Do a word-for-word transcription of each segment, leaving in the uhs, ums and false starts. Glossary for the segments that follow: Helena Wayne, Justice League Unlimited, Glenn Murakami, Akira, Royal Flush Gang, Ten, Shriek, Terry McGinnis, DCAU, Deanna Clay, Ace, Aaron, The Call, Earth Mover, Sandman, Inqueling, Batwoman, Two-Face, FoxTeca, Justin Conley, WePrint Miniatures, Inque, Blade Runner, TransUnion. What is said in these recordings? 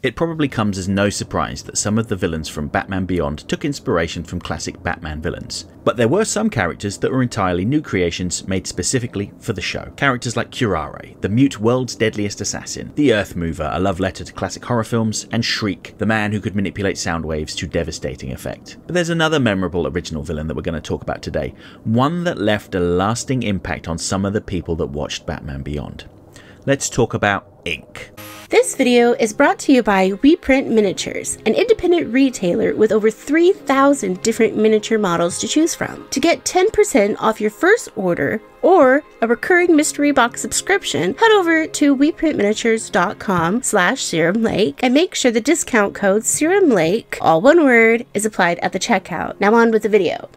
It probably comes as no surprise that some of the villains from Batman Beyond took inspiration from classic Batman villains, but there were some characters that were entirely new creations made specifically for the show. Characters like Curare, the mute world's deadliest assassin, the Earth Mover, a love letter to classic horror films, and Shriek, the man who could manipulate sound waves to devastating effect. But there's another memorable original villain that we're going to talk about today, one that left a lasting impact on some of the people that watched Batman Beyond. Let's talk about Inque. This video is brought to you by WePrint Miniatures, an independent retailer with over three thousand different miniature models to choose from. To get ten percent off your first order or a recurring mystery box subscription, head over to weprintminiatures dot com slash serumlake and make sure the discount code SERUMLAKE, all one word, is applied at the checkout. Now on with the video.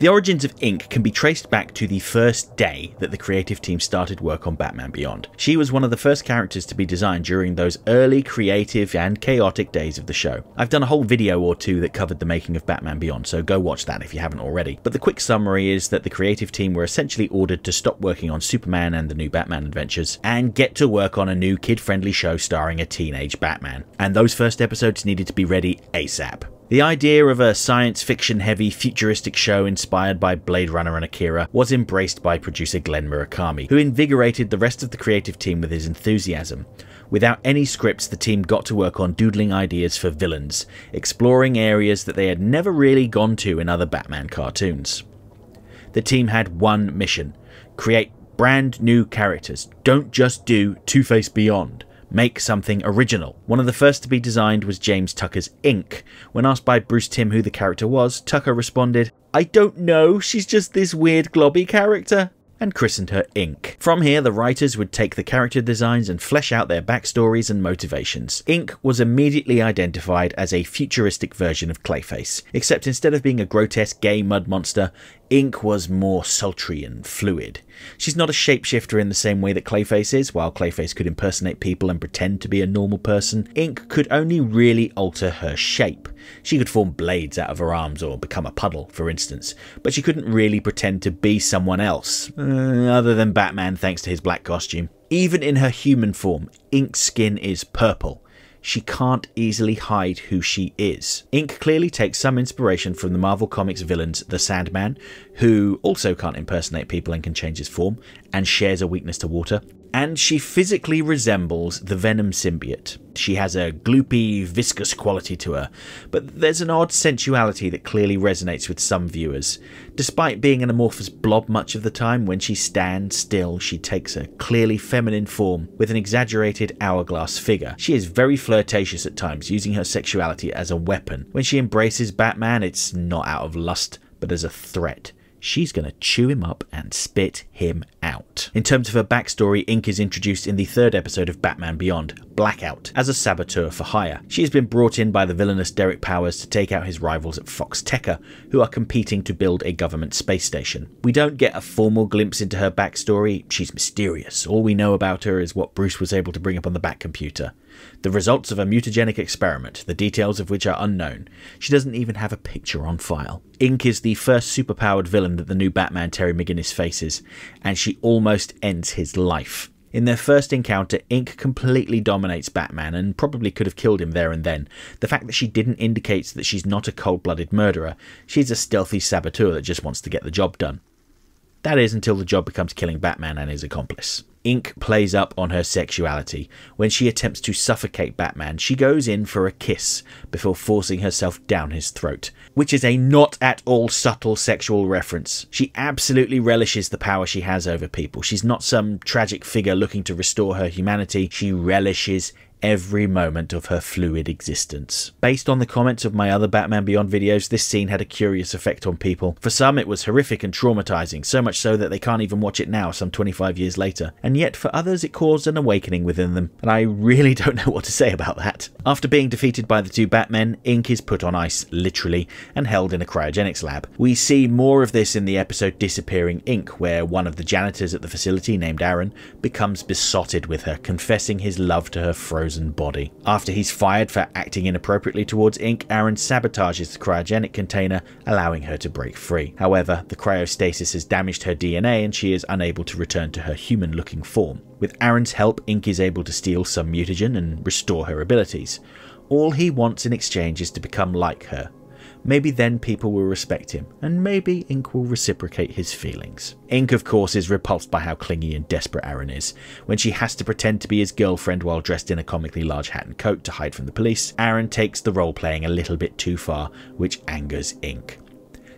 The origins of Inque can be traced back to the first day that the creative team started work on Batman Beyond. She was one of the first characters to be designed during those early creative and chaotic days of the show. I've done a whole video or two that covered the making of Batman Beyond, so go watch that if you haven't already. But the quick summary is that the creative team were essentially ordered to stop working on Superman and the new Batman adventures and get to work on a new kid-friendly show starring a teenage Batman. And those first episodes needed to be ready ASAP. The idea of a science fiction-heavy, futuristic show inspired by Blade Runner and Akira was embraced by producer Glenn Murakami, who invigorated the rest of the creative team with his enthusiasm. Without any scripts, the team got to work on doodling ideas for villains, exploring areas that they had never really gone to in other Batman cartoons. The team had one mission: create brand new characters. Don't just do Two-Face Beyond. Make something original. One of the first to be designed was James Tucker's Inque. When asked by Bruce Timm who the character was, Tucker responded, "I don't know, she's just this weird globby character," and christened her Inque. From here, the writers would take the character designs and flesh out their backstories and motivations. Inque was immediately identified as a futuristic version of Clayface, except instead of being a grotesque gay mud monster, Inque was more sultry and fluid. She's not a shapeshifter in the same way that Clayface is. While Clayface could impersonate people and pretend to be a normal person, Inque could only really alter her shape. She could form blades out of her arms or become a puddle, for instance, but she couldn't really pretend to be someone else, uh, other than Batman thanks to his black costume. Even in her human form, Inque's skin is purple. She can't easily hide who she is. Inque clearly takes some inspiration from the Marvel Comics villains the Sandman, who also can't impersonate people and can change his form, and shares a weakness to water. And she physically resembles the Venom symbiote. She has a gloopy, viscous quality to her, but there's an odd sensuality that clearly resonates with some viewers. Despite being an amorphous blob much of the time, when she stands still, she takes a clearly feminine form with an exaggerated hourglass figure. She is very flirtatious at times, using her sexuality as a weapon. When she embraces Batman, it's not out of lust, but as a threat. She's going to chew him up and spit him out. In terms of her backstory, Inque is introduced in the third episode of Batman Beyond, Black Out, as a saboteur for hire. She has been brought in by the villainous Derek Powers to take out his rivals at FoxTeca, who are competing to build a government space station. We don't get a formal glimpse into her backstory. She's mysterious. All we know about her is what Bruce was able to bring up on the back computer. The results of a mutagenic experiment, the details of which are unknown. She doesn't even have a picture on file. Inque is the first superpowered villain that the new Batman Terry McGinnis faces, and she almost ends his life. In their first encounter, Inque completely dominates Batman and probably could have killed him there and then. The fact that she didn't indicates that she's not a cold-blooded murderer. She's a stealthy saboteur that just wants to get the job done. That is, until the job becomes killing Batman and his accomplice. Inque plays up on her sexuality. When she attempts to suffocate Batman, she goes in for a kiss before forcing herself down his throat, which is a not at all subtle sexual reference. She absolutely relishes the power she has over people. She's not some tragic figure looking to restore her humanity. She relishes every moment of her fluid existence. Based on the comments of my other Batman Beyond videos, this scene had a curious effect on people. For some, it was horrific and traumatizing, so much so that they can't even watch it now, some twenty-five years later. And yet for others, it caused an awakening within them. And I really don't know what to say about that. After being defeated by the two Batmen, Inque is put on ice, literally, and held in a cryogenics lab. We see more of this in the episode Disappearing Inque, where one of the janitors at the facility, named Aaron, becomes besotted with her, confessing his love to her frozen frozen body. After he's fired for acting inappropriately towards Inc, Aaron sabotages the cryogenic container, allowing her to break free. However, the cryostasis has damaged her D N A and she is unable to return to her human-looking form. With Aaron's help, Inc is able to steal some mutagen and restore her abilities. All he wants in exchange is to become like her. Maybe then people will respect him, and maybe Inc will reciprocate his feelings. Inc, of course, is repulsed by how clingy and desperate Aaron is. When she has to pretend to be his girlfriend while dressed in a comically large hat and coat to hide from the police, Aaron takes the role-playing a little bit too far, which angers Inc.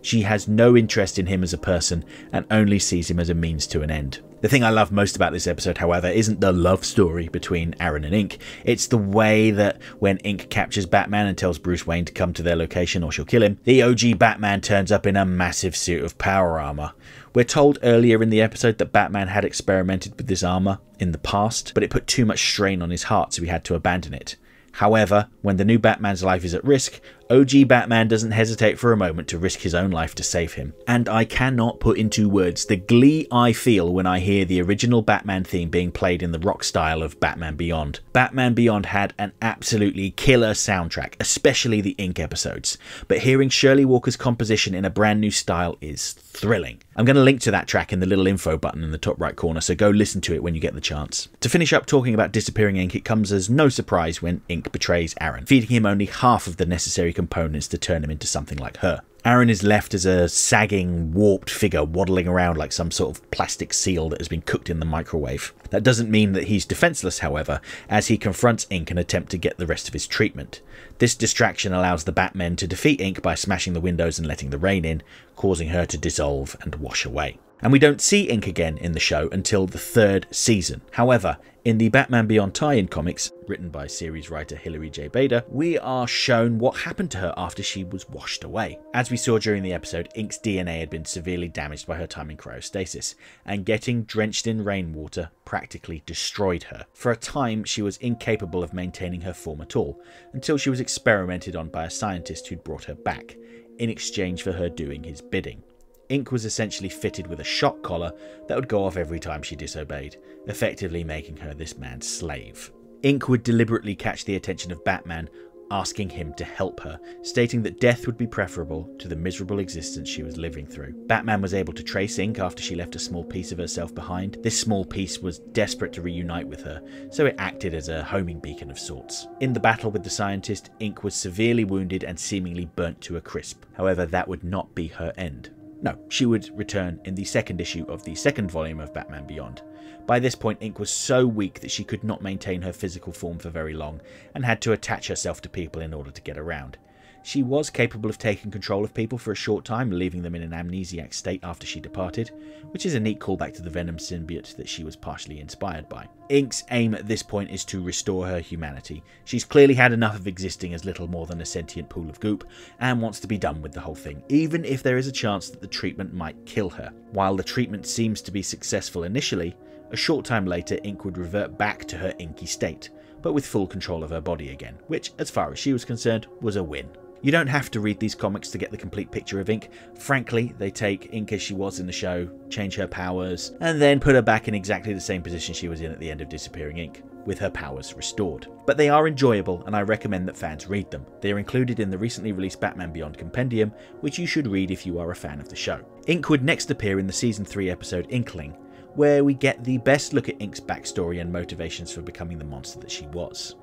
She has no interest in him as a person, and only sees him as a means to an end. The thing I love most about this episode, however, isn't the love story between Aaron and Inc. It's the way that when Inc captures Batman and tells Bruce Wayne to come to their location or she'll kill him, the O G Batman turns up in a massive suit of power armor. We're told earlier in the episode that Batman had experimented with this armor in the past, but it put too much strain on his heart, so he had to abandon it. However, when the new Batman's life is at risk, O G Batman doesn't hesitate for a moment to risk his own life to save him. And I cannot put into words the glee I feel when I hear the original Batman theme being played in the rock style of Batman Beyond. Batman Beyond had an absolutely killer soundtrack, especially the Inc episodes. But hearing Shirley Walker's composition in a brand new style is thrilling. I'm going to link to that track in the little info button in the top right corner, so go listen to it when you get the chance. To finish up talking about disappearing Inc, it comes as no surprise when Inc betrays Aaron, feeding him only half of the necessary components to turn him into something like her. Aaron is left as a sagging, warped figure waddling around like some sort of plastic seal that has been cooked in the microwave. That doesn't mean that he's defenseless, however, as he confronts Inc and attempts to get the rest of his treatment. This distraction allows the Batmen to defeat Inc by smashing the windows and letting the rain in, causing her to dissolve and wash away. And we don't see Inc again in the show until the third season. However, in the Batman Beyond tie-in comics, written by series writer Hilary J. Bader, we are shown what happened to her after she was washed away. As we saw during the episode, Inc's D N A had been severely damaged by her time in cryostasis, and getting drenched in rainwater practically destroyed her. For a time, she was incapable of maintaining her form at all, until she was experimented on by a scientist who'd brought her back, in exchange for her doing his bidding. Inc was essentially fitted with a shock collar that would go off every time she disobeyed, effectively making her this man's slave. Inc would deliberately catch the attention of Batman, asking him to help her, stating that death would be preferable to the miserable existence she was living through. Batman was able to trace Inc after she left a small piece of herself behind. This small piece was desperate to reunite with her, so it acted as a homing beacon of sorts. In the battle with the scientist, Inc was severely wounded and seemingly burnt to a crisp. However, that would not be her end. No, she would return in the second issue of the second volume of Batman Beyond. By this point, Inc was so weak that she could not maintain her physical form for very long and had to attach herself to people in order to get around. She was capable of taking control of people for a short time, leaving them in an amnesiac state after she departed, which is a neat callback to the Venom symbiote that she was partially inspired by. Inc's aim at this point is to restore her humanity. She's clearly had enough of existing as little more than a sentient pool of goop and wants to be done with the whole thing, even if there is a chance that the treatment might kill her. While the treatment seems to be successful initially, a short time later Inc would revert back to her inky state, but with full control of her body again, which, as far as she was concerned, was a win. You don't have to read these comics to get the complete picture of Inc. Frankly, they take Inc as she was in the show, change her powers, and then put her back in exactly the same position she was in at the end of Disappearing Inc, with her powers restored. But they are enjoyable, and I recommend that fans read them. They are included in the recently released Batman Beyond Compendium, which you should read if you are a fan of the show. Inc would next appear in the season three episode Inqueling, where we get the best look at Inc's backstory and motivations for becoming the monster that she was.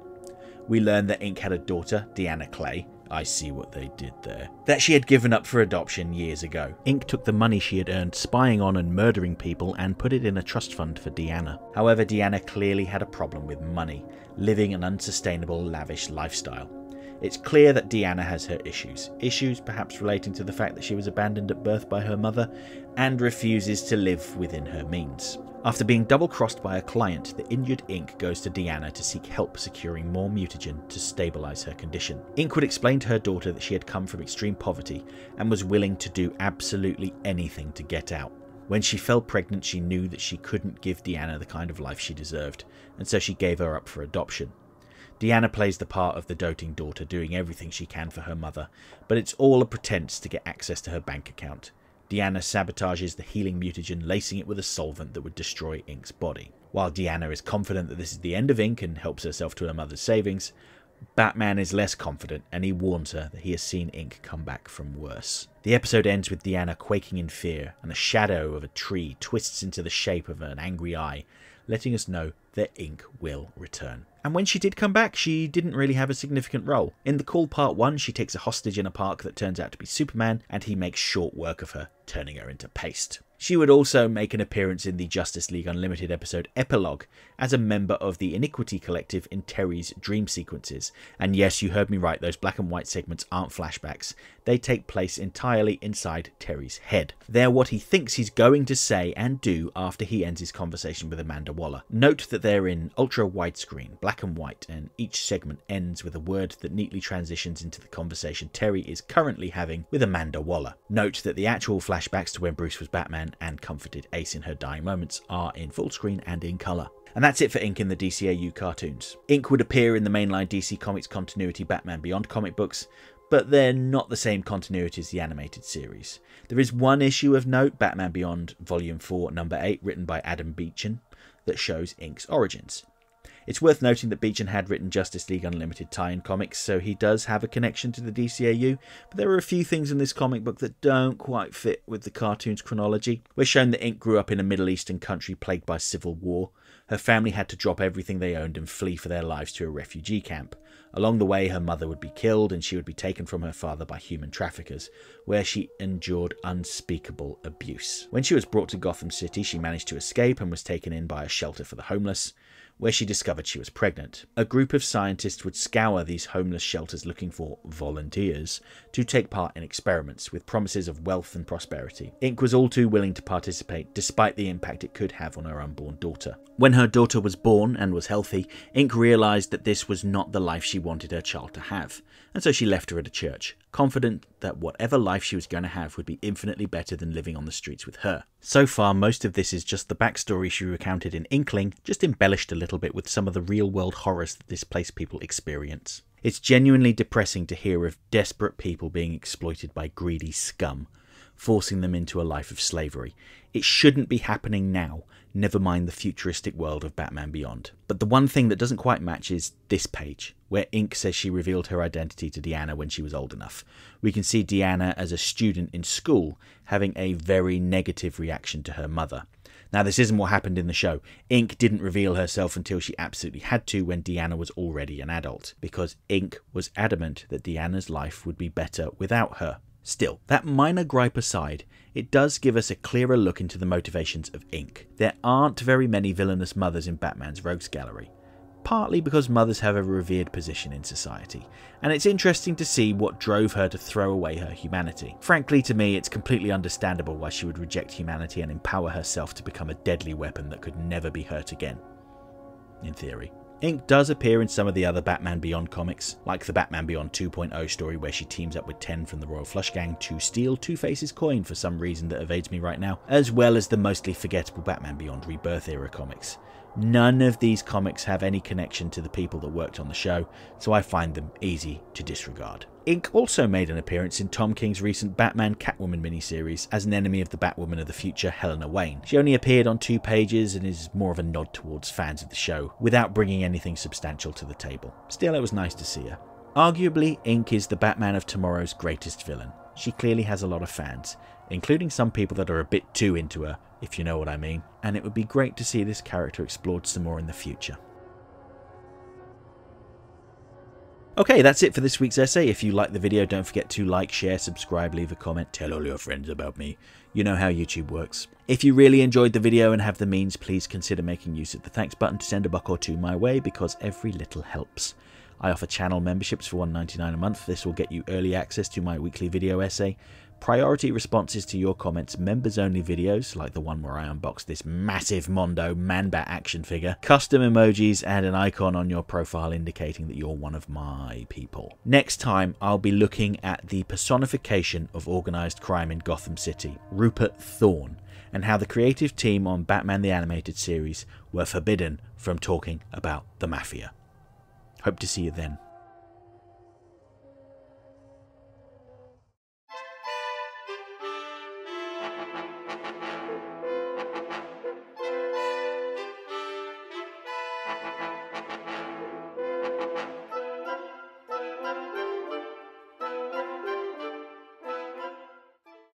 We learn that Inc had a daughter, Deanna Clay, I see what they did there, that she had given up for adoption years ago. Inc took the money she had earned spying on and murdering people and put it in a trust fund for Deanna. However, Deanna clearly had a problem with money, living an unsustainable, lavish lifestyle. It's clear that Deanna has her issues, issues perhaps relating to the fact that she was abandoned at birth by her mother and refuses to live within her means. After being double-crossed by a client, the injured Inc goes to Deanna to seek help securing more mutagen to stabilise her condition. Inc would explain to her daughter that she had come from extreme poverty and was willing to do absolutely anything to get out. When she fell pregnant, she knew that she couldn't give Deanna the kind of life she deserved, and so she gave her up for adoption. Deanna plays the part of the doting daughter, doing everything she can for her mother, but it's all a pretense to get access to her bank account. Deanna sabotages the healing mutagen, lacing it with a solvent that would destroy Ink's body. While Deanna is confident that this is the end of Ink and helps herself to her mother's savings, Batman is less confident and he warns her that he has seen Ink come back from worse. The episode ends with Deanna quaking in fear and a shadow of a tree twists into the shape of an angry eye, letting us know that Ink will return. And when she did come back, she didn't really have a significant role. In The Call Part one, she takes a hostage in a park that turns out to be Superman, and he makes short work of her, turning her into paste. She would also make an appearance in the Justice League Unlimited episode Epilogue as a member of the Iniquity Collective in Terry's dream sequences. And yes, you heard me right, those black and white segments aren't flashbacks. They take place entirely inside Terry's head. They're what he thinks he's going to say and do after he ends his conversation with Amanda Waller. Note that they're in ultra widescreen, black and white, and each segment ends with a word that neatly transitions into the conversation Terry is currently having with Amanda Waller. Note that the actual flashbacks to when Bruce was Batman and comforted Ace in her dying moments are in full screen and in colour. And that's it for Ink in the D C A U cartoons. Ink would appear in the mainline D C Comics continuity Batman Beyond comic books, but they're not the same continuity as the animated series. There is one issue of note, Batman Beyond Volume four, Number eight, written by Adam Beechen, that shows Ink's origins. It's worth noting that Beechen had written Justice League Unlimited tie-in comics, so he does have a connection to the D C A U, but there are a few things in this comic book that don't quite fit with the cartoon's chronology. We're shown that Ink grew up in a Middle Eastern country plagued by civil war. Her family had to drop everything they owned and flee for their lives to a refugee camp. Along the way, her mother would be killed and she would be taken from her father by human traffickers, where she endured unspeakable abuse. When she was brought to Gotham City, she managed to escape and was taken in by a shelter for the homeless, where she discovered she was pregnant. A group of scientists would scour these homeless shelters looking for volunteers to take part in experiments with promises of wealth and prosperity. Ink was all too willing to participate, despite the impact it could have on her unborn daughter. When her daughter was born and was healthy, Ink realised that this was not the life she wanted her child to have, and so she left her at a church, confident that whatever life she was going to have would be infinitely better than living on the streets with her. So far, most of this is just the backstory she recounted in Inqueling, just embellished a little bit with some of the real-world horrors that displaced people experience. It's genuinely depressing to hear of desperate people being exploited by greedy scum, forcing them into a life of slavery. It shouldn't be happening now, never mind the futuristic world of Batman Beyond. But the one thing that doesn't quite match is this page, where Ink says she revealed her identity to Deanna when she was old enough. We can see Deanna as a student in school, having a very negative reaction to her mother. Now, this isn't what happened in the show. Ink didn't reveal herself until she absolutely had to when Deanna was already an adult, because Ink was adamant that Deanna's life would be better without her. Still, that minor gripe aside, it does give us a clearer look into the motivations of Ink. There aren't very many villainous mothers in Batman's rogues gallery, partly because mothers have a revered position in society, and it's interesting to see what drove her to throw away her humanity. Frankly, to me, it's completely understandable why she would reject humanity and empower herself to become a deadly weapon that could never be hurt again, in theory. Ink does appear in some of the other Batman Beyond comics, like the Batman Beyond two point oh story where she teams up with Ten from the Royal Flush Gang to steal Two-Face's coin for some reason that evades me right now, as well as the mostly forgettable Batman Beyond Rebirth era comics. None of these comics have any connection to the people that worked on the show, so I find them easy to disregard. Ink also made an appearance in Tom King's recent Batman Catwoman miniseries as an enemy of the Batwoman of the future, Helena Wayne. She only appeared on two pages and is more of a nod towards fans of the show, without bringing anything substantial to the table. Still, it was nice to see her. Arguably, Ink is the Batman of tomorrow's greatest villain. She clearly has a lot of fans, including some people that are a bit too into her, if you know what I mean, and it would be great to see this character explored some more in the future. Okay, that's it for this week's essay. If you liked the video, don't forget to like, share, subscribe, leave a comment, tell all your friends about me. You know how YouTube works. If you really enjoyed the video and have the means, please consider making use of the thanks button to send a buck or two my way, because every little helps. I offer channel memberships for one ninety-nine a month. This will get you early access to my weekly video essay, priority responses to your comments, members-only videos, like the one where I unbox this massive Mondo Man-Bat action figure, custom emojis, and an icon on your profile indicating that you're one of my people. Next time, I'll be looking at the personification of organised crime in Gotham City, Rupert Thorne, and how the creative team on Batman the Animated Series were forbidden from talking about the Mafia. Hope to see you then.